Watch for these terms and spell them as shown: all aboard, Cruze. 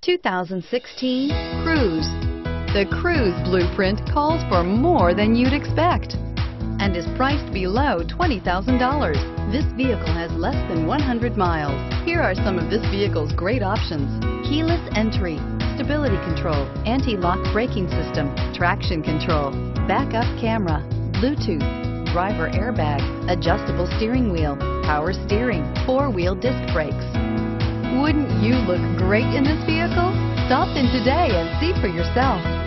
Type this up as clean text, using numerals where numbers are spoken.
2016 Cruze. The Cruze blueprint calls for more than you'd expect and is priced below $20,000. This vehicle has less than 100 miles. Here are some of this vehicle's great options: keyless entry, stability control, anti-lock braking system, traction control, backup camera, Bluetooth, driver airbag, adjustable steering wheel, power steering, four-wheel disc brakes. Wouldn't you look great in this vehicle? Stop in today and see for yourself.